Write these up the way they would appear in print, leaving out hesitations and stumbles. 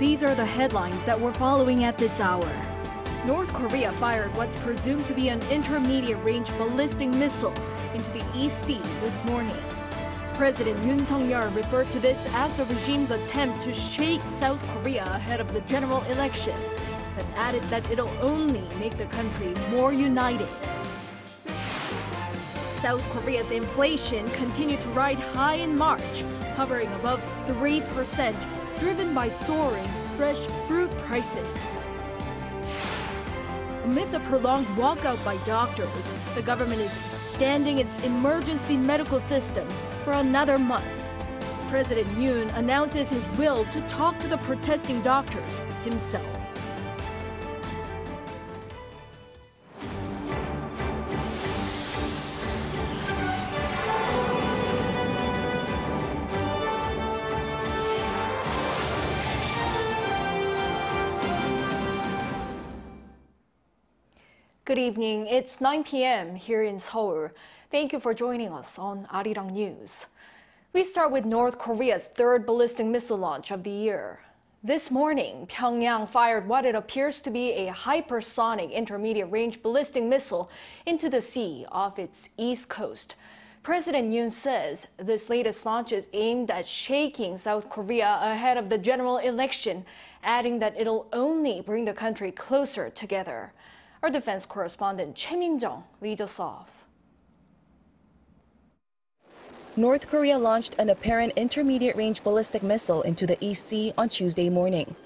These are the headlines that we're following at this hour. North Korea fired what's presumed to be an intermediate-range ballistic missile into the East Sea this morning. President Yoon Suk-yeol referred to this as the regime's attempt to shake South Korea ahead of the general election, but added that it'll only make the country more united. South Korea's inflation continued to ride high in March, hovering above 3%, driven by soaring fresh fruit prices. Amid the prolonged walkout by doctors, the government is extending its emergency medical system for another month. President Yoon announces his will to talk to the protesting doctors himself. Good evening. It's 9 p.m. here in Seoul. Thank you for joining us on Arirang News. We start with North Korea's third ballistic missile launch of the year. This morning, Pyongyang fired what it appears to be a hypersonic intermediate-range ballistic missile into the sea off its east coast. President Yoon says this latest launch is aimed at shaking South Korea ahead of the general election, adding that it'll only bring the country closer together. Our defense correspondent Choi Min-jeong leads us off. North Korea launched an apparent intermediate-range ballistic missile into the East Sea on Tuesday morning.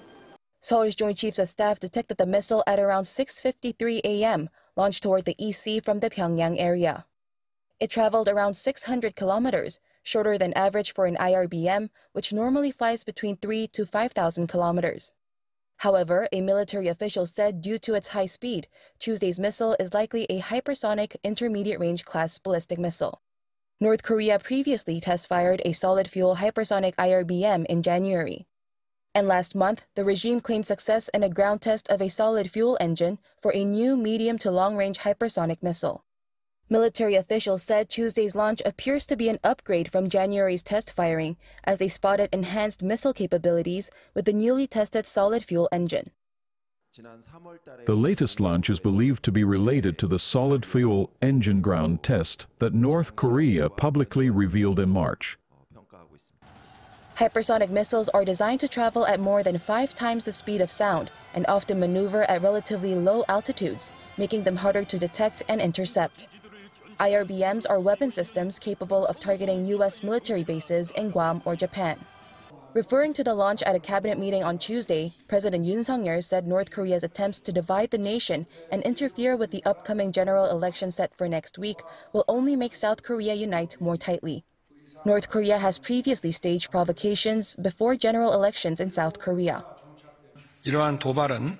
Seoul's Joint Chiefs of Staff detected the missile at around 6:53 a.m., launched toward the East Sea from the Pyongyang area. It traveled around 600 kilometers, shorter than average for an IRBM, which normally flies between 3,000 to 5,000 kilometers. However, a military official said due to its high speed, Tuesday's missile is likely a hypersonic intermediate-range class ballistic missile. North Korea previously test-fired a solid-fuel hypersonic IRBM in January. And last month, the regime claimed success in a ground test of a solid-fuel engine for a new medium- to long-range hypersonic missile. Military officials said Tuesday's launch appears to be an upgrade from January's test firing, as they spotted enhanced missile capabilities with the newly tested solid-fuel engine. The latest launch is believed to be related to the solid-fuel engine ground test that North Korea publicly revealed in March. Hypersonic missiles are designed to travel at more than 5 times the speed of sound and often maneuver at relatively low altitudes, making them harder to detect and intercept. IRBMs are weapon systems capable of targeting U.S. military bases in Guam or Japan. Referring to the launch at a cabinet meeting on Tuesday, President Yoon Suk-yeol said North Korea's attempts to divide the nation and interfere with the upcoming general election set for next week will only make South Korea unite more tightly. North Korea has previously staged provocations before general elections in South Korea. 이러한 도발은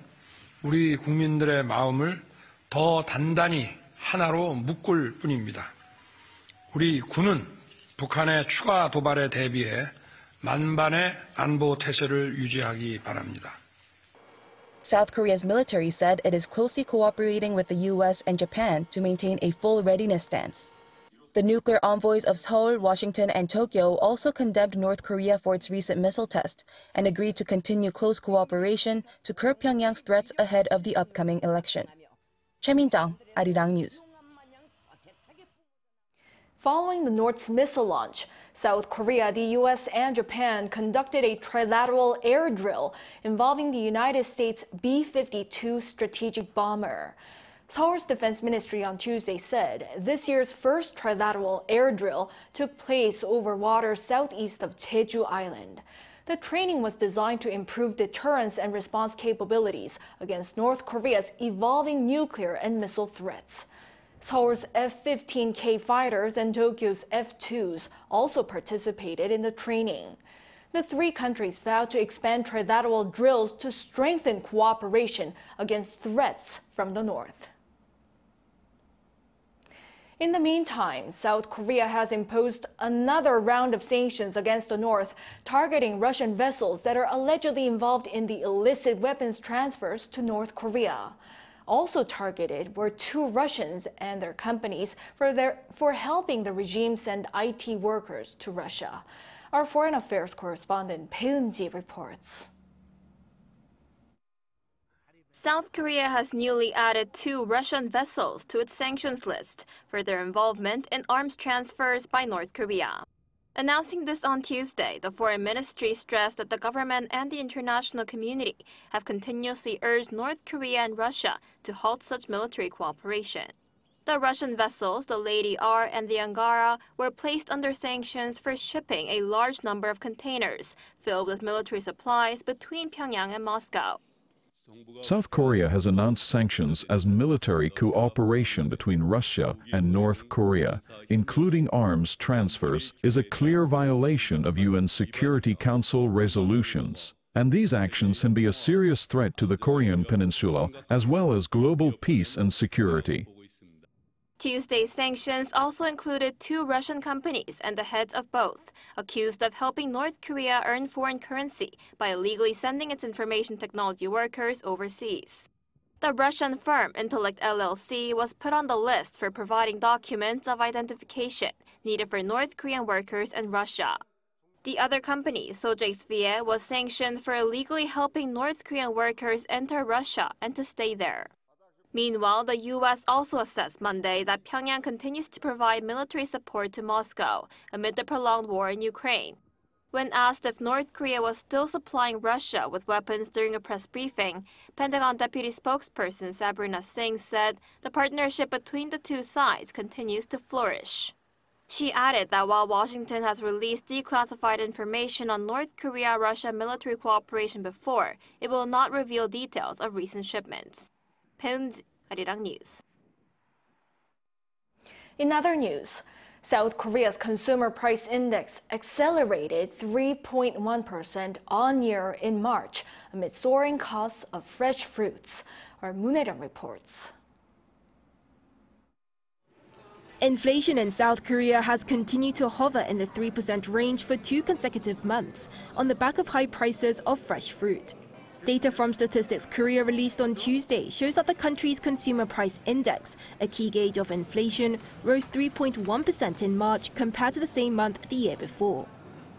우리 국민들의 마음을 더 단단히 하나로 묶을 뿐입니다. 우리 군은 북한의 추가 도발에 대비해 만반의 안보 태세를 유지하기 바랍니다. South Korea's military said it is closely cooperating with the U.S. and Japan to maintain a full readiness stance. The nuclear envoys of Seoul, Washington, and Tokyo also condemned North Korea for its recent missile test and agreed to continue close cooperation to curb Pyongyang's threats ahead of the upcoming election. Choi Min-jeong, Arirang News. Following the North's missile launch, South Korea, the U.S., and Japan conducted a trilateral air drill involving the United States B-52 strategic bomber. Seoul's Defense Ministry on Tuesday said this year's first trilateral air drill took place over water southeast of Jeju Island. The training was designed to improve deterrence and response capabilities against North Korea's evolving nuclear and missile threats. Seoul's F-15K fighters and Tokyo's F-2s also participated in the training. The three countries vowed to expand trilateral drills to strengthen cooperation against threats from the North. In the meantime, South Korea has imposed another round of sanctions against the North, targeting Russian vessels that are allegedly involved in the illicit weapons transfers to North Korea. Also targeted were 2 Russians and their companies for helping the regime send IT workers to Russia. Our foreign affairs correspondent Bae Eun-ji reports. South Korea has newly added 2 Russian vessels to its sanctions list for their involvement in arms transfers by North Korea. Announcing this on Tuesday, the Foreign Ministry stressed that the government and the international community have continuously urged North Korea and Russia to halt such military cooperation. The Russian vessels, the Lady R and the Angara, were placed under sanctions for shipping a large number of containers filled with military supplies between Pyongyang and Moscow. South Korea has announced sanctions as military cooperation between Russia and North Korea, including arms transfers, is a clear violation of UN Security Council resolutions. And these actions can be a serious threat to the Korean peninsula, as well as global peace and security. Tuesday's sanctions also included 2 Russian companies and the heads of both, accused of helping North Korea earn foreign currency by illegally sending its information technology workers overseas. The Russian firm Intellect LLC was put on the list for providing documents of identification needed for North Korean workers in Russia. The other company, Sojeksvia, was sanctioned for illegally helping North Korean workers enter Russia and to stay there. Meanwhile, the U.S. also assessed Monday that Pyongyang continues to provide military support to Moscow amid the prolonged war in Ukraine. When asked if North Korea was still supplying Russia with weapons during a press briefing, Pentagon Deputy Spokesperson Sabrina Singh said the partnership between the 2 sides continues to flourish. She added that while Washington has released declassified information on North Korea-Russia military cooperation before, it will not reveal details of recent shipments. Arirang News. In other news, South Korea's consumer price index accelerated 3.1% on-year in March amid soaring costs of fresh fruits, our Moon-Aedan reports. Inflation in South Korea has continued to hover in the 3% range for 2 consecutive months on the back of high prices of fresh fruit. Data from Statistics Korea released on Tuesday shows that the country's consumer price index, a key gauge of inflation, rose 3.1% in March compared to the same month the year before.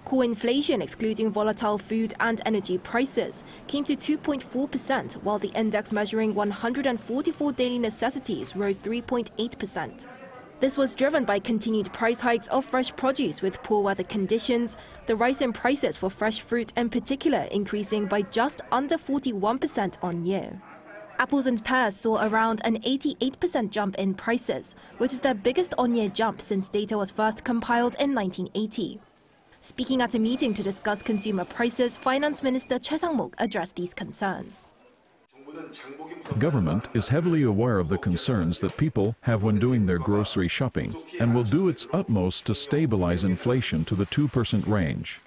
Core inflation, excluding volatile food and energy prices, came to 2.4%, while the index measuring 144 daily necessities rose 3.8%. This was driven by continued price hikes of fresh produce with poor weather conditions, the rise in prices for fresh fruit in particular increasing by just under 41% on year. Apples and pears saw around an 88% jump in prices, which is their biggest on-year jump since data was first compiled in 1980. Speaking at a meeting to discuss consumer prices, Finance Minister Choi Sang-mok addressed these concerns. Government is heavily aware of the concerns that people have when doing their grocery shopping and will do its utmost to stabilize inflation to the 2% range.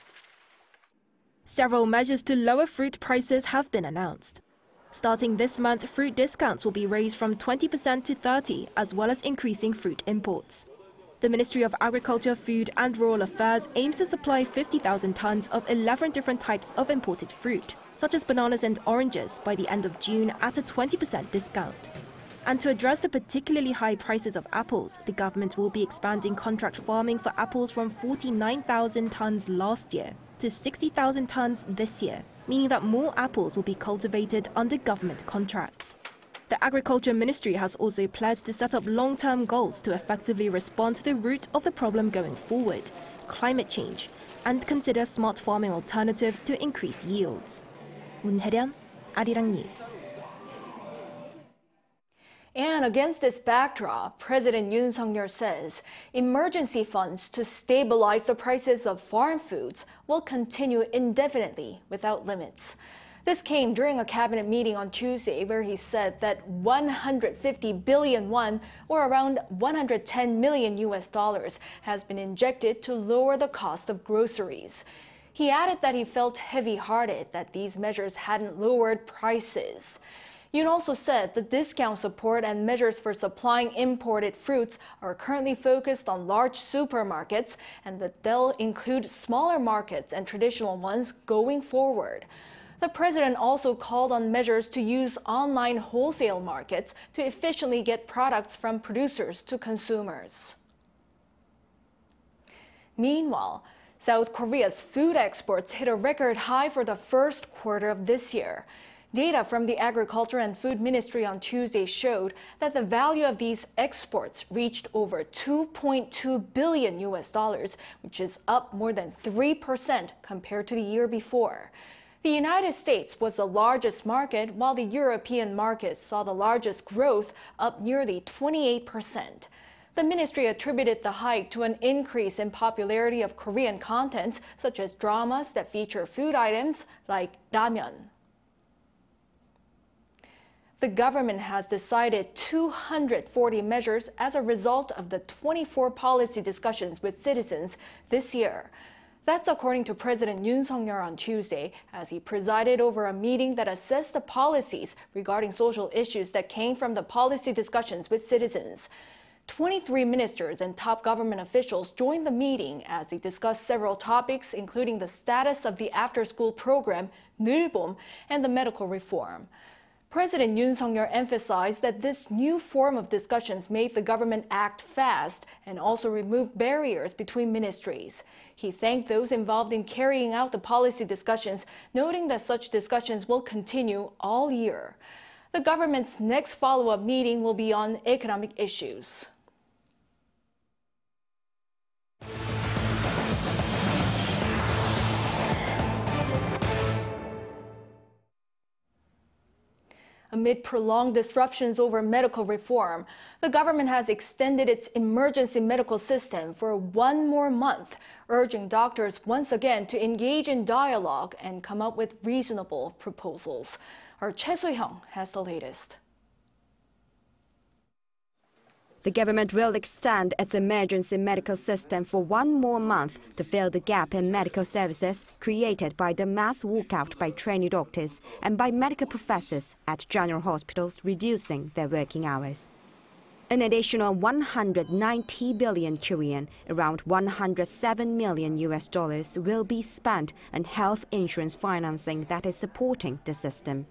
Several measures to lower fruit prices have been announced. Starting this month, fruit discounts will be raised from 20% to 30%, as well as increasing fruit imports. The Ministry of Agriculture, Food and Rural Affairs aims to supply 50,000 tons of 11 different types of imported fruit, such as bananas and oranges, by the end of June at a 20% discount. And to address the particularly high prices of apples, the government will be expanding contract farming for apples from 49,000 tons last year to 60,000 tons this year, meaning that more apples will be cultivated under government contracts. The Agriculture Ministry has also pledged to set up long-term goals to effectively respond to the root of the problem going forward, climate change, and consider smart farming alternatives to increase yields. Moon Hae-ryun, Arirang News. And against this backdrop, President Yoon Suk-yeol says emergency funds to stabilize the prices of farm foods will continue indefinitely without limits. This came during a cabinet meeting on Tuesday where he said that 150 billion won, or around $110 million, has been injected to lower the cost of groceries. He added that he felt heavy-hearted that these measures hadn't lowered prices. Yoon also said the discount support and measures for supplying imported fruits are currently focused on large supermarkets and that they'll include smaller markets and traditional ones going forward. The president also called on measures to use online wholesale markets to efficiently get products from producers to consumers. Meanwhile, South Korea's food exports hit a record high for the first quarter of this year. Data from the Agriculture and Food Ministry on Tuesday showed that the value of these exports reached over $2.2 billion, which is up more than 3% compared to the year before. The United States was the largest market, while the European market saw the largest growth, up nearly 28%. The ministry attributed the hike to an increase in popularity of Korean content, such as dramas that feature food items like ramyeon. The government has decided 240 measures as a result of the 24 policy discussions with citizens this year. That's according to President Yoon Suk-yeol on Tuesday, as he presided over a meeting that assessed the policies regarding social issues that came from the policy discussions with citizens. 23 ministers and top government officials joined the meeting as they discussed several topics, including the status of the after-school program, Neulbom, and the medical reform. President Yoon Suk-yeol emphasized that this new form of discussions made the government act fast and also removed barriers between ministries. He thanked those involved in carrying out the policy discussions, noting that such discussions will continue all year. The government's next follow-up meeting will be on economic issues. Amid prolonged disruptions over medical reform, the government has extended its emergency medical system for 1 more month, urging doctors once again to engage in dialogue and come up with reasonable proposals. Our Choi Soo-hyung has the latest. The government will extend its emergency medical system for 1 more month to fill the gap in medical services created by the mass walkout by trainee doctors and by medical professors at general hospitals reducing their working hours. An additional 190 billion Korean, around $107 million, will be spent on health insurance financing that is supporting the system.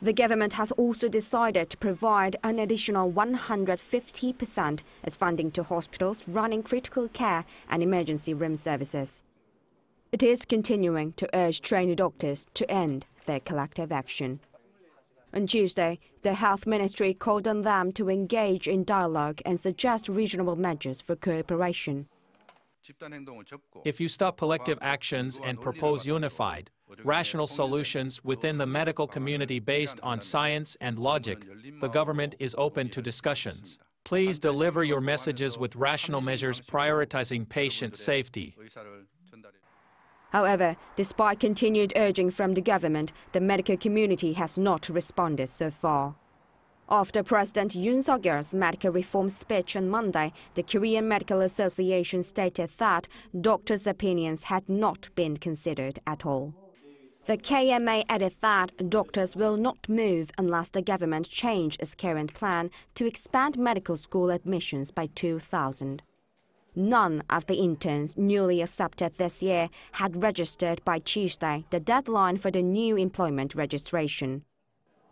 The government has also decided to provide an additional 150% as funding to hospitals running critical care and emergency room services. It is continuing to urge trainee doctors to end their collective action. On Tuesday, the Health Ministry called on them to engage in dialogue and suggest reasonable measures for cooperation. If you stop collective actions and propose unified, rational solutions within the medical community based on science and logic, the government is open to discussions. Please deliver your messages with rational measures prioritizing patient safety. However, despite continued urging from the government, the medical community has not responded so far. After President Yoon Suk-yeol's medical reform speech on Monday, the Korean Medical Association stated that doctors' opinions had not been considered at all. The KMA added that doctors will not move unless the government changes its current plan to expand medical school admissions by 2,000. None of the interns newly accepted this year had registered by Tuesday, the deadline for the new employment registration.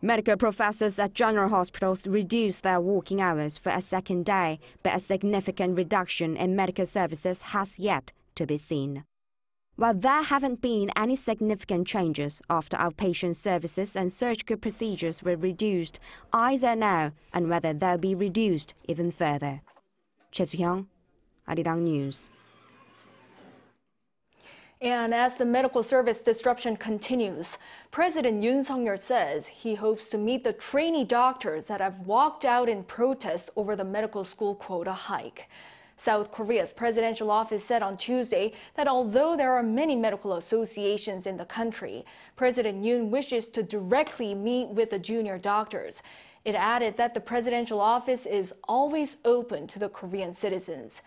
Medical professors at general hospitals reduced their working hours for a second day, but a significant reduction in medical services has yet to be seen. While there haven't been any significant changes after outpatient services and surgical procedures were reduced, eyes are now on whether they'll be reduced even further. Choi Soo-hyung, Arirang News. And as the medical service disruption continues, President Yoon Suk-yeol says he hopes to meet the trainee doctors that have walked out in protest over the medical school quota hike. South Korea's presidential office said on Tuesday that although there are many medical associations in the country, President Yoon wishes to directly meet with the junior doctors. It added that the presidential office is always open to the Korean citizens.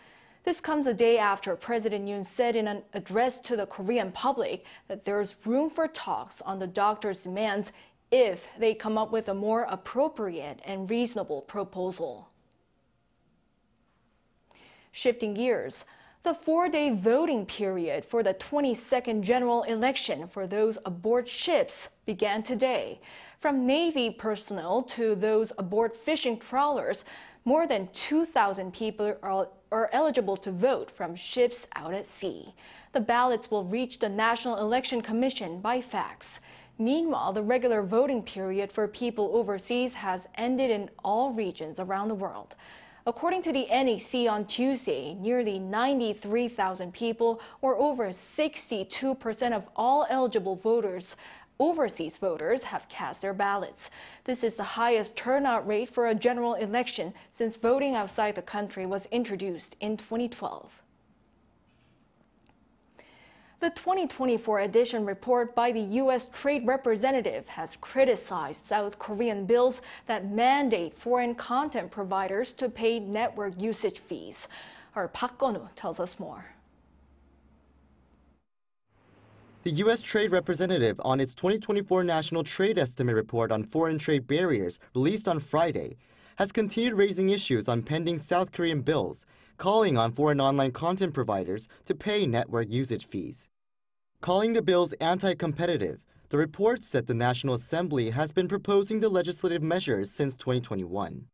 This comes a day after President Yoon said in an address to the Korean public that there's room for talks on the doctors' demands if they come up with a more appropriate and reasonable proposal. Shifting gears, the 4-day voting period for the 22nd general election for those aboard ships began today. From Navy personnel to those aboard fishing trawlers, more than 2,000 people are eligible to vote from ships out at sea. The ballots will reach the National Election Commission by fax. Meanwhile, the regular voting period for people overseas has ended in all regions around the world. According to the NEC on Tuesday, nearly 93,000 people, or over 62% of all eligible voters, overseas voters, have cast their ballots. This is the highest turnout rate for a general election since voting outside the country was introduced in 2012. The 2024 edition report by the U.S. Trade Representative has criticized South Korean bills that mandate foreign content providers to pay network usage fees. Our Park Geon-woo tells us more. The U.S. Trade Representative, on its 2024 National Trade Estimate Report on Foreign Trade Barriers, released on Friday, has continued raising issues on pending South Korean bills, calling on foreign online content providers to pay network usage fees. Calling the bills anti-competitive, the report said the National Assembly has been proposing the legislative measures since 2021.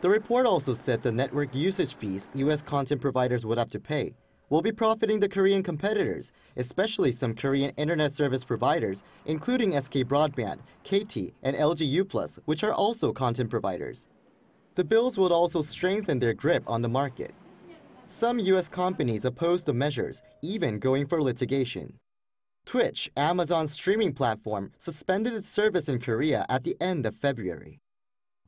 The report also said the network usage fees U.S. content providers would have to pay will be profiting the Korean competitors, especially some Korean internet service providers, including SK Broadband, KT, and LG U+, which are also content providers. The bills would also strengthen their grip on the market. Some U.S. companies oppose the measures, even going for litigation. Twitch, Amazon's streaming platform, suspended its service in Korea at the end of February.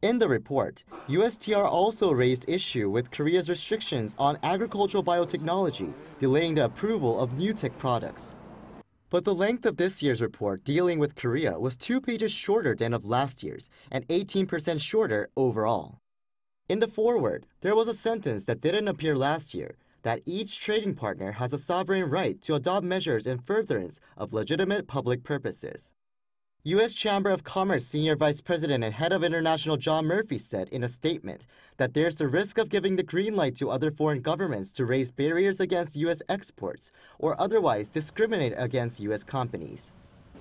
In the report, USTR also raised issue with Korea's restrictions on agricultural biotechnology, delaying the approval of new tech products. But the length of this year's report dealing with Korea was 2 pages shorter than of last year's, and 18% shorter overall. In the foreword, there was a sentence that didn't appear last year, that each trading partner has a sovereign right to adopt measures in furtherance of legitimate public purposes. U.S. Chamber of Commerce Senior Vice President and Head of International John Murphy said in a statement that there's the risk of giving the green light to other foreign governments to raise barriers against U.S. exports or otherwise discriminate against U.S. companies.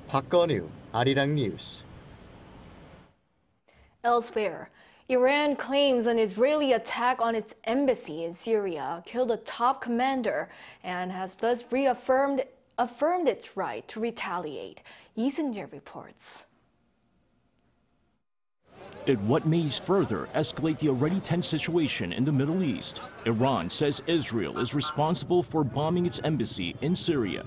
Park Geon-woo, Arirang News. Elsewhere, Iran claims an Israeli attack on its embassy in Syria killed a top commander and has thus reaffirmed its right to retaliate. Lee Seung-jae reports. In what may further escalate the already tense situation in the Middle East, Iran says Israel is responsible for bombing its embassy in Syria.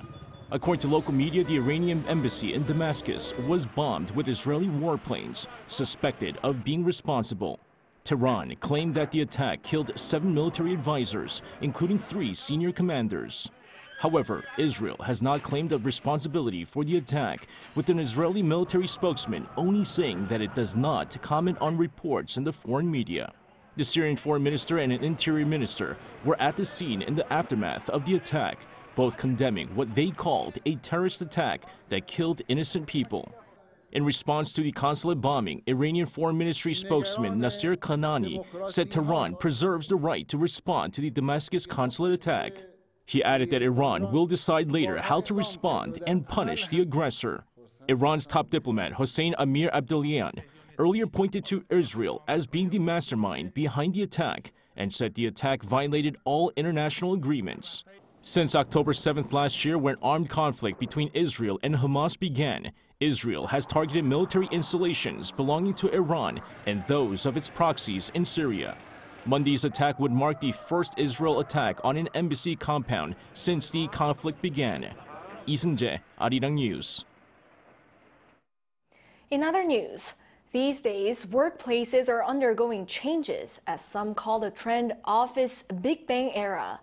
According to local media, the Iranian embassy in Damascus was bombed with Israeli warplanes, suspected of being responsible. Tehran claimed that the attack killed 7 military advisors, including 3 senior commanders. However, Israel has not claimed a responsibility for the attack, with an Israeli military spokesman only saying that it does not comment on reports in the foreign media. The Syrian foreign minister and an interior minister were at the scene in the aftermath of the attack, both condemning what they called a terrorist attack that killed innocent people. In response to the consulate bombing, Iranian Foreign Ministry spokesman Nasser Kanani said Tehran preserves the right to respond to the Damascus consulate attack. He added that Iran will decide later how to respond and punish the aggressor. Iran's top diplomat Hossein Amir Abdollahian earlier pointed to Israel as being the mastermind behind the attack and said the attack violated all international agreements. Since October 7th last year, when armed conflict between Israel and Hamas began, Israel has targeted military installations belonging to Iran and those of its proxies in Syria. Monday's attack would mark the first Israel attack on an embassy compound since the conflict began. Lee Seung-jae, Arirang News. In other news, these days, workplaces are undergoing changes, as some call the trend office Big Bang era.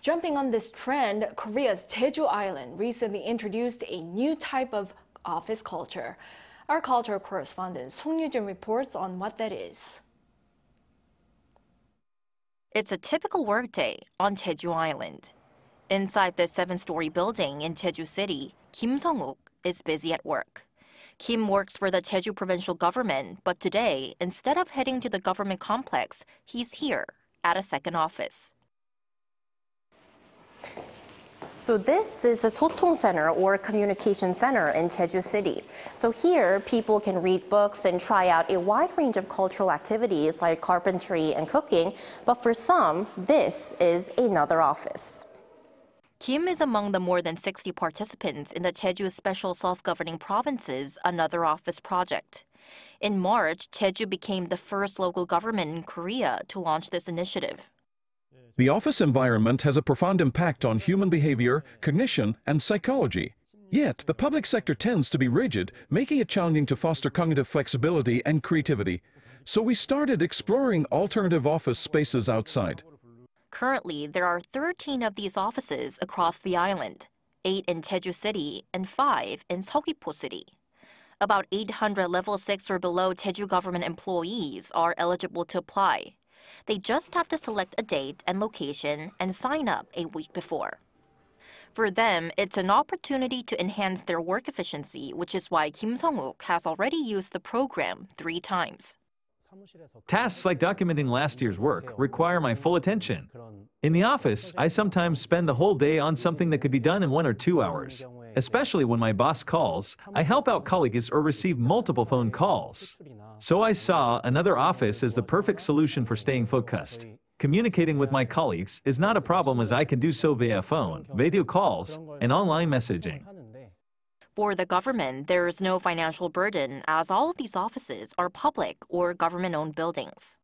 Jumping on this trend, Korea's Jeju Island recently introduced a new type of office culture. Our culture correspondent Song Yoo-jin reports on what that is. It's a typical workday on Jeju Island. Inside the 7-story building in Jeju City, Kim Sung-wook is busy at work. Kim works for the Jeju provincial government, but today, instead of heading to the government complex, he's here at a second office. So this is the Sotong Center, or communication center, in Jeju City. So here, people can read books and try out a wide range of cultural activities like carpentry and cooking. But for some, this is another office. Kim is among the more than 60 participants in the Jeju Special Self-Governing Provinces, Another Office Project. In March, Jeju became the first local government in Korea to launch this initiative. The office environment has a profound impact on human behavior, cognition, and psychology. Yet, the public sector tends to be rigid, making it challenging to foster cognitive flexibility and creativity. So we started exploring alternative office spaces outside. Currently, there are 13 of these offices across the island, 8 in Jeju City and 5 in Seogwipo City. About 800 level 6 or below Jeju government employees are eligible to apply. They just have to select a date and location and sign up a week before. For them, it's an opportunity to enhance their work efficiency, which is why Kim Sung-wook has already used the program 3 times. Tasks like documenting last year's work require my full attention. In the office, I sometimes spend the whole day on something that could be done in 1 or 2 hours. Especially when my boss calls, I help out colleagues or receive multiple phone calls. So I saw another office as the perfect solution for staying focused. Communicating with my colleagues is not a problem as I can do so via phone, video calls, and online messaging. For the government, there is no financial burden as all of these offices are public or government-owned buildings.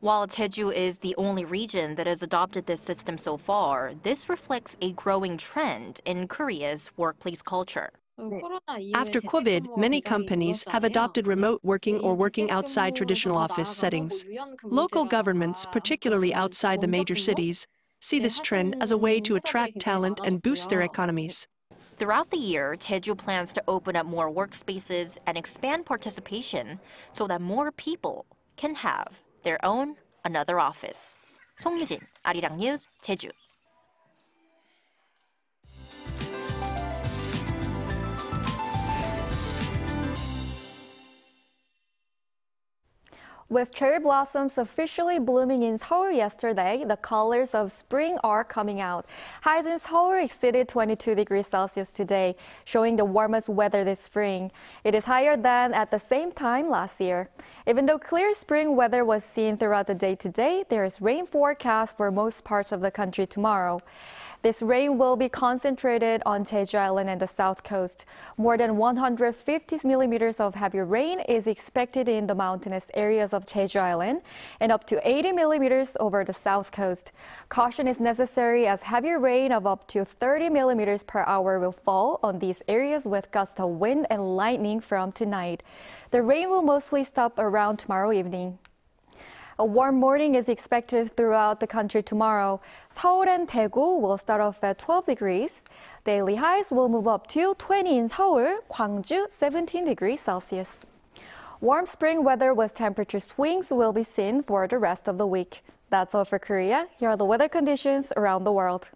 While Jeju is the only region that has adopted this system so far, this reflects a growing trend in Korea's workplace culture. After COVID, many companies have adopted remote working or working outside traditional office settings. Local governments, particularly outside the major cities, see this trend as a way to attract talent and boost their economies. Throughout the year, Jeju plans to open up more workspaces and expand participation so that more people can have their own another office. Song Yujin, Arirang News, Jeju. With cherry blossoms officially blooming in Seoul yesterday, the colors of spring are coming out. Highs in Seoul exceeded 22 degrees Celsius today, showing the warmest weather this spring. It is higher than at the same time last year. Even though clear spring weather was seen throughout the day today, there is rain forecast for most parts of the country tomorrow. This rain will be concentrated on Jeju Island and the south coast. More than 150 millimeters of heavy rain is expected in the mountainous areas of Jeju Island and up to 80 millimeters over the south coast. Caution is necessary as heavy rain of up to 30 millimeters per hour will fall on these areas with gusts of wind and lightning from tonight. The rain will mostly stop around tomorrow evening. A warm morning is expected throughout the country tomorrow. Seoul and Daegu will start off at 12 degrees. Daily highs will move up to 20 in Seoul, Gwangju 17 degrees Celsius. Warm spring weather with temperature swings will be seen for the rest of the week. That's all for Korea. Here are the weather conditions around the world.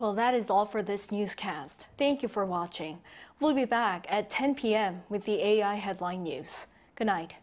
Well, that is all for this newscast. Thank you for watching. We'll be back at 10 p.m. with the AI headline news. Good night.